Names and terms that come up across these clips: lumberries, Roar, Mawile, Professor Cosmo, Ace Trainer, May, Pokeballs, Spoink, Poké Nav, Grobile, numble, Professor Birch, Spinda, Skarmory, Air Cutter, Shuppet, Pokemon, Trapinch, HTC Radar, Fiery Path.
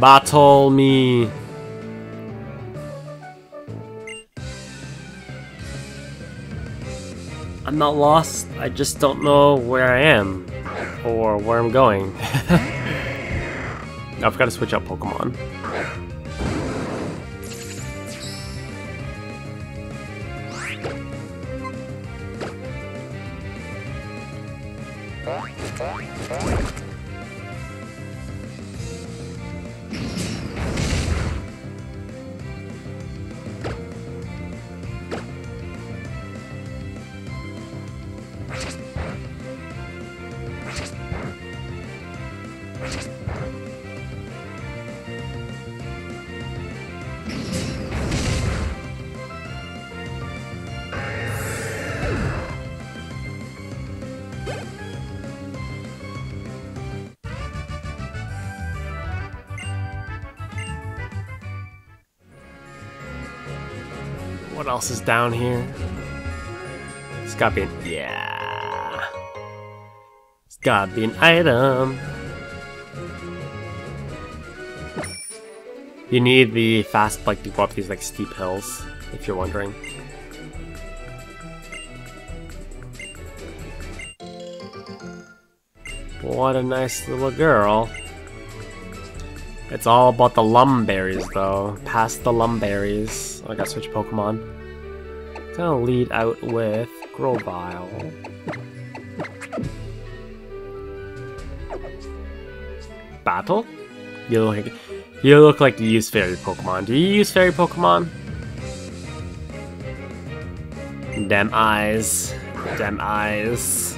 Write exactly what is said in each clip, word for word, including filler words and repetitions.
Battle me. I'm not lost, I just don't know where I am or where I'm going. I forgot to switch out Pokemon. What else is down here? It's gotta be an... yeah. It's gotta be an item. You need the fast bike to go up these like steep hills, if you're wondering. What a nice little girl. It's all about the lumberries, though. Past the lumberries. Oh, I gotta switch Pokemon. It's gonna lead out with Grobile. Battle? You look like, you look like you use Fairy Pokemon. Do you use Fairy Pokemon? Damn eyes. Damn eyes.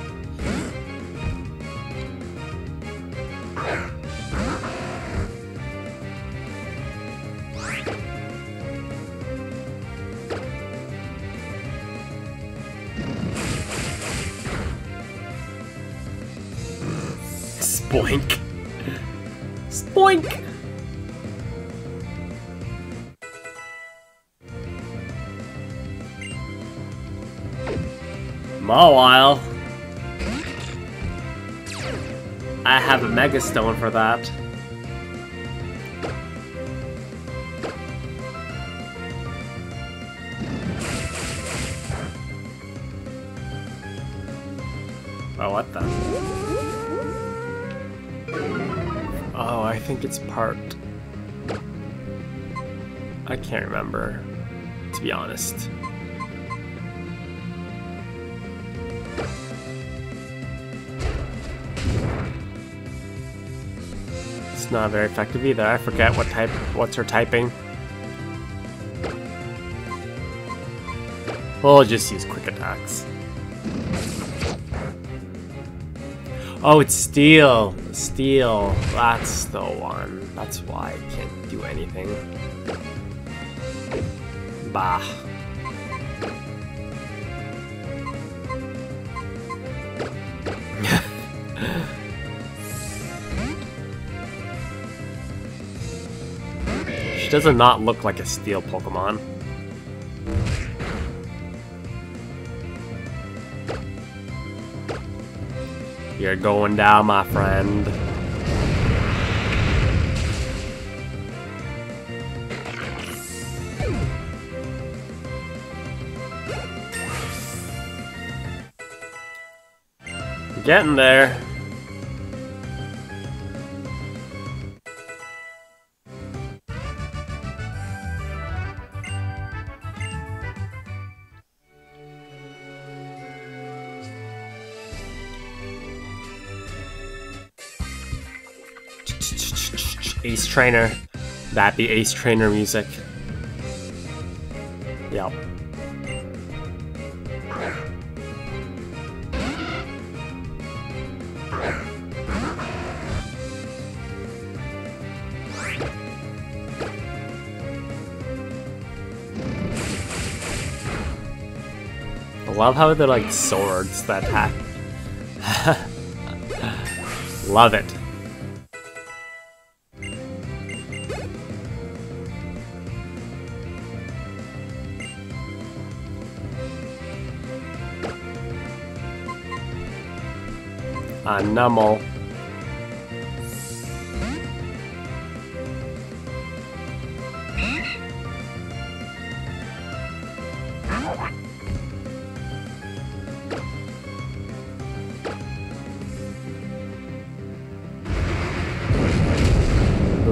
Spoink. Spoink! Mawile. I have a Mega Stone for that. Oh, what the? Oh, I think it's part... I can't remember, to be honest. It's not very effective either. I forget what type, what's her typing. We'll just use quick attacks. Oh, it's steel! Steel. That's the one. That's why I can't do anything. Bah. She does not look like a steel Pokemon. You're going down, my friend. Getting there. Ace Trainer. That'd be Ace Trainer music. Yep. I love how they're like swords that attack. Love it. A numble.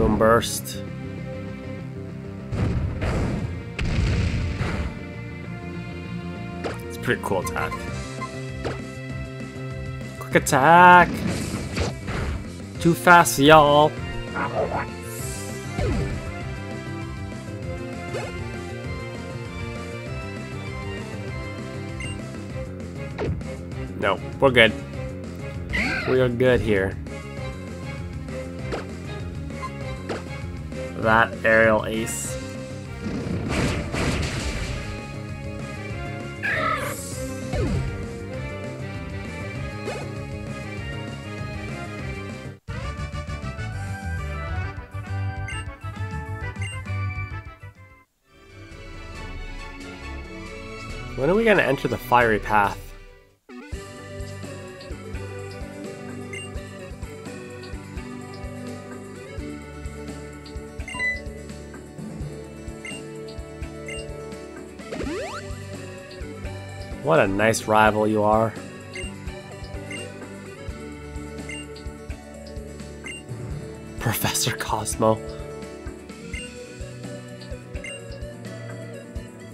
One burst. It's a pretty cool attack. Quick attack! Too fast, y'all! No, we're good. We are good here. That aerial ace. When are we gonna enter the Fiery Path? What a nice rival you are. Professor Cosmo.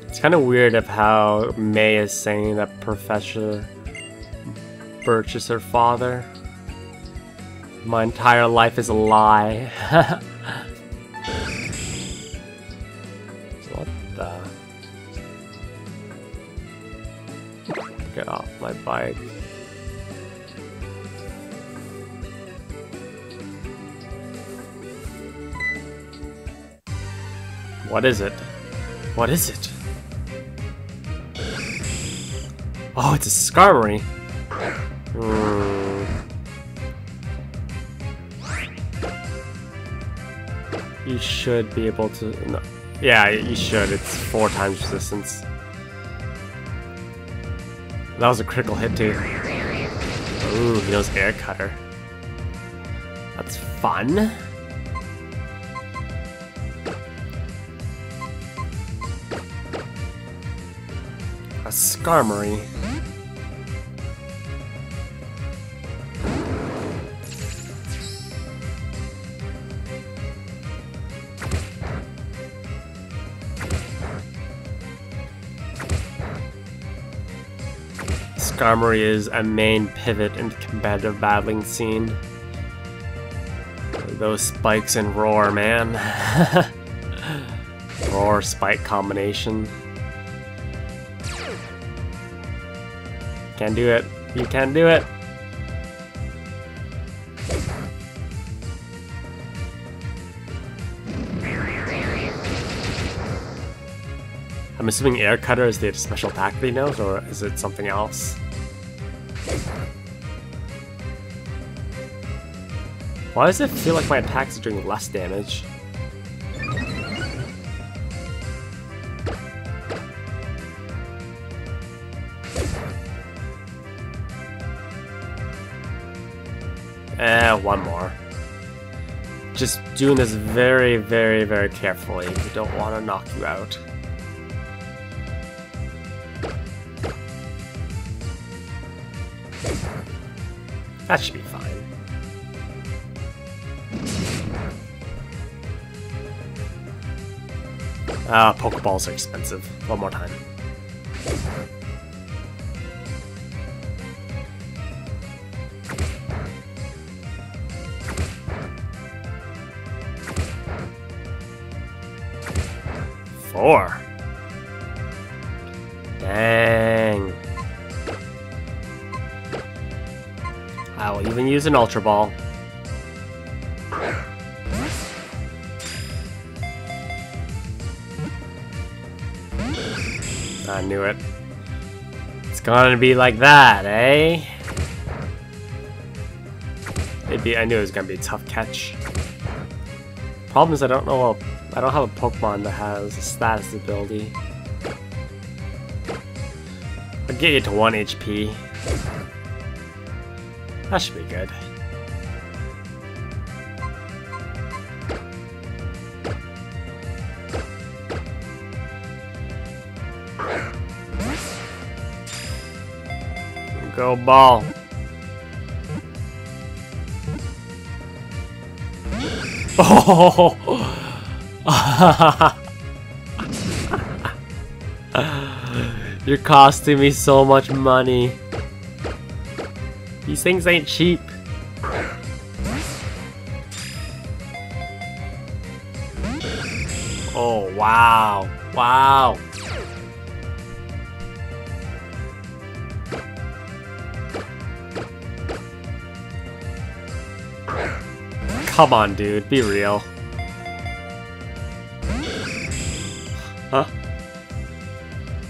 It's kind of weird of how May is saying that Professor Birch is her father. My entire life is a lie. What the... Get off my bike. What is it? What is it? Oh, it's a Skarmory. Mm. You should be able to... No. Yeah, you should. It's four times resistance. That was a critical hit too. Ooh, he knows Air Cutter. That's fun. A Skarmory. Skarmory is a main pivot in the competitive battling scene. Those spikes and roar, man. Roar spike combination. Can't do it. You can't do it. I'm assuming Air Cutter is the special attack they know, or is it something else? Why does it feel like my attacks are doing less damage? Eh, one more. Just doing this very, very, very carefully. We don't want to knock you out. That should be fine. Ah, uh, Pokeballs are expensive. One more time. Four. Dang. I will even use an Ultra Ball. I knew it. It's gonna be like that, eh? It'd be, I knew it was gonna be a tough catch. Problem is, I don't know. A, I don't have a Pokemon that has a status ability. I'll get you to one H P. That should be good. Go ball. Oh! You're costing me so much money. These things ain't cheap. Oh, wow. Wow. Come on, dude, be real. Huh?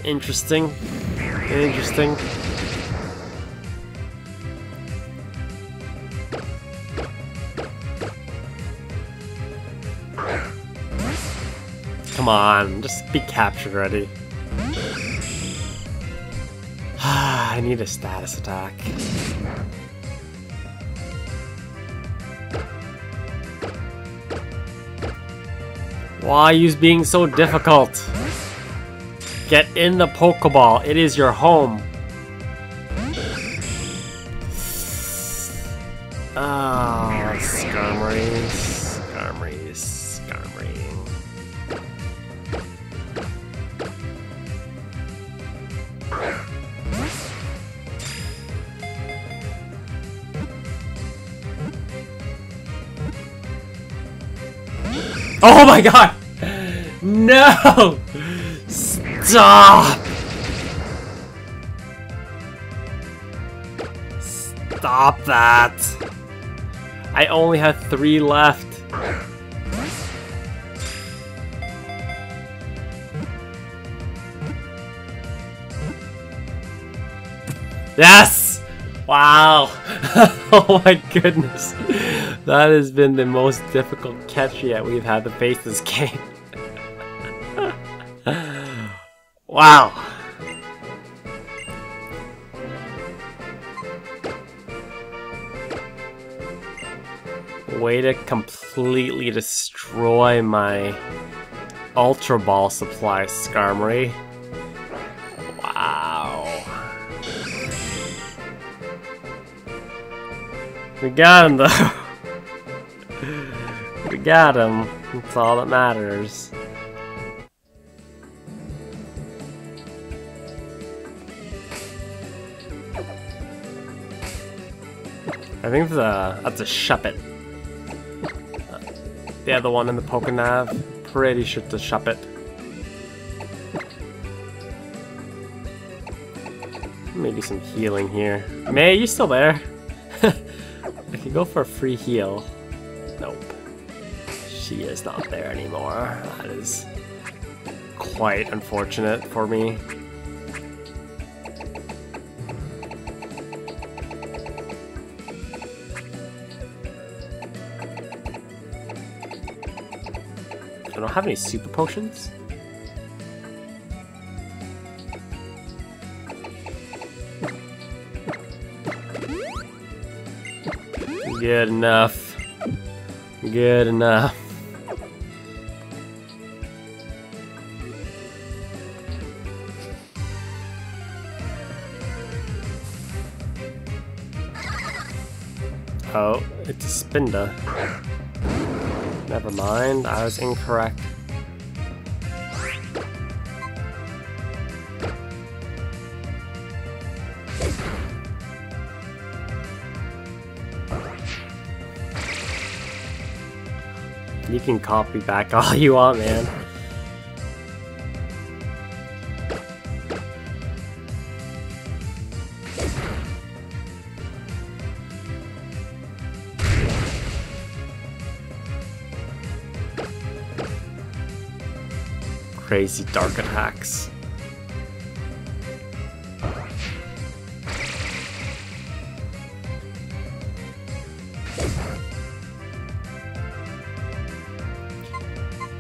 Interesting. Interesting. Come on, just be captured ready. I need a status attack. Why are you being so difficult? Get in the Pokeball. It is your home. Ah, oh, Skarmory, Skarmory, Skarmory. Oh my God! No! Stop! Stop that! I only have three left. Yes! Wow! Oh my goodness. That has been the most difficult catch yet we've had to face this game. Wow. Way to completely destroy my Ultra Ball supply, Skarmory. Wow. We got him though. We got him. That's all that matters. I think that's a, that's a Shuppet. The other one in the Poké Nav, pretty sure it's a Shuppet. Maybe some healing here. May, you still there? I could go for a free heal. Nope. She is not there anymore. That is quite unfortunate for me. I don't have any super potions. Good enough. Good enough. Oh, it's a Spinda. Never mind, I was incorrect. You can copy back all you want, man. Crazy dark attacks.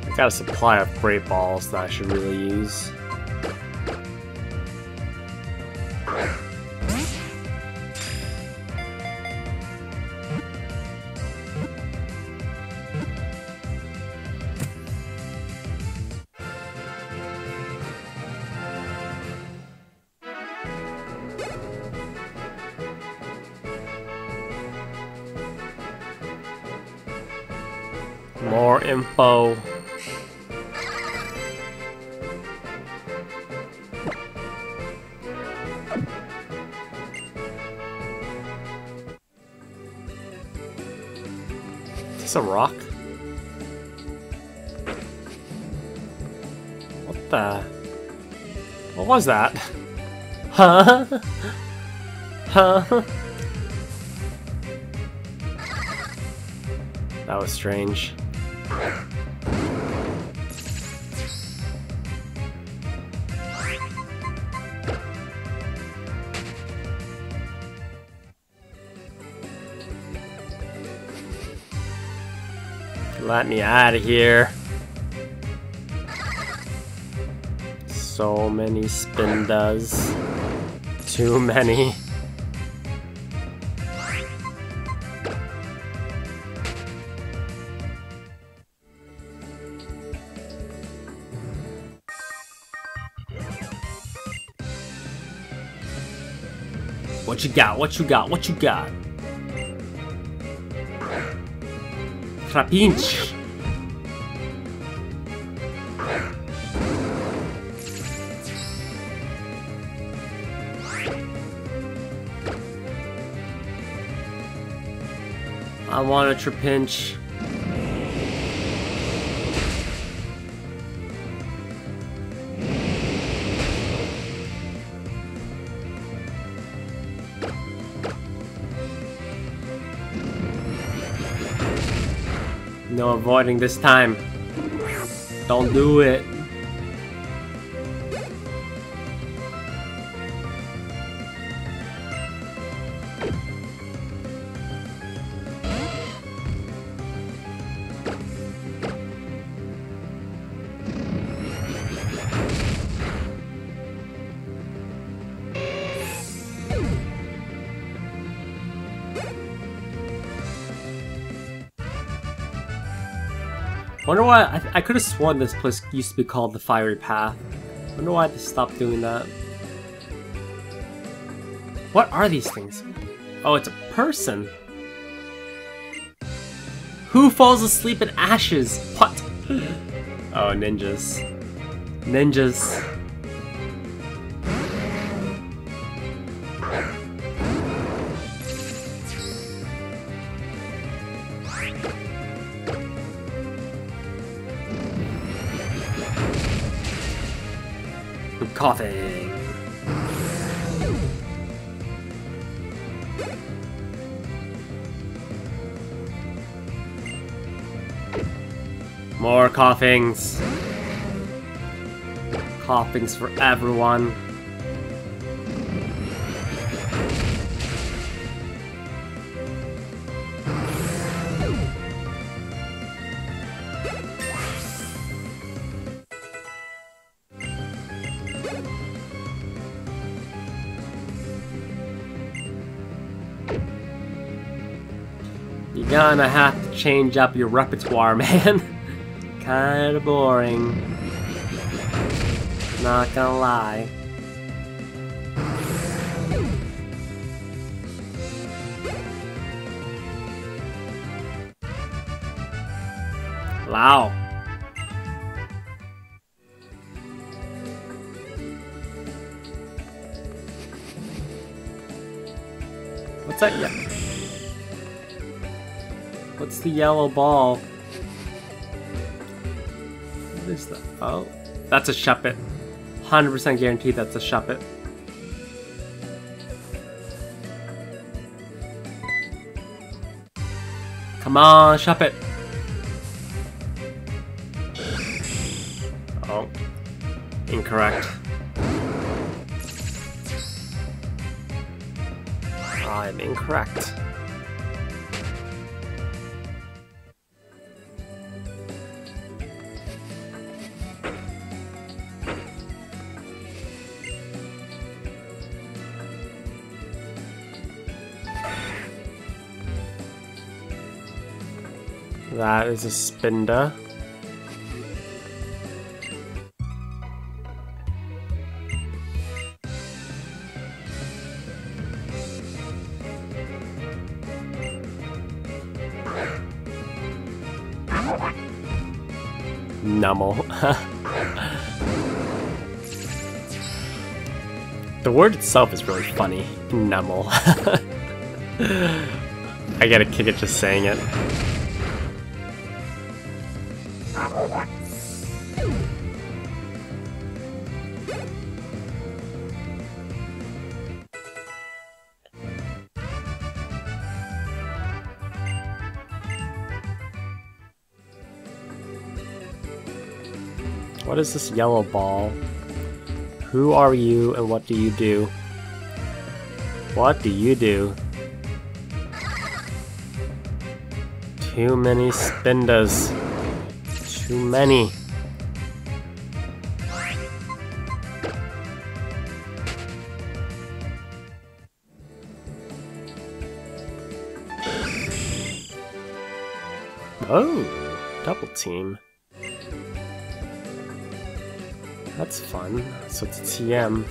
I got a supply of great balls that I should really use. More info. Is this a rock? What the? What was that? Huh? Huh? That was strange. Let me out of here. So many Spindas. Too many. What you got? What you got? What you got? Trapinch. I want a Trapinch. No avoiding this time. Don't do it. Wonder why I, I could have sworn this place used to be called the Fiery Path. Wonder why they stopped doing that. What are these things? Oh, it's a person. Who falls asleep in ashes? What? Oh, ninjas. Ninjas. Coughing. More coughings. Coughings for everyone. Gonna have to change up your repertoire, man. Kinda boring. Not gonna lie. Wow. What's that? Yeah. What's the yellow ball? What is that? Oh, that's a Shuppet. one hundred percent guaranteed that's a Shuppet. Come on, Shuppet. Oh, incorrect. I'm incorrect. That is a Spinda. Numble. The word itself is really funny. Numble. I get a kick at just saying it. What is this yellow ball? Who are you and what do you do? What do you do? Too many Spindas. Too many. Oh, double team. That's fun. So it's a T M.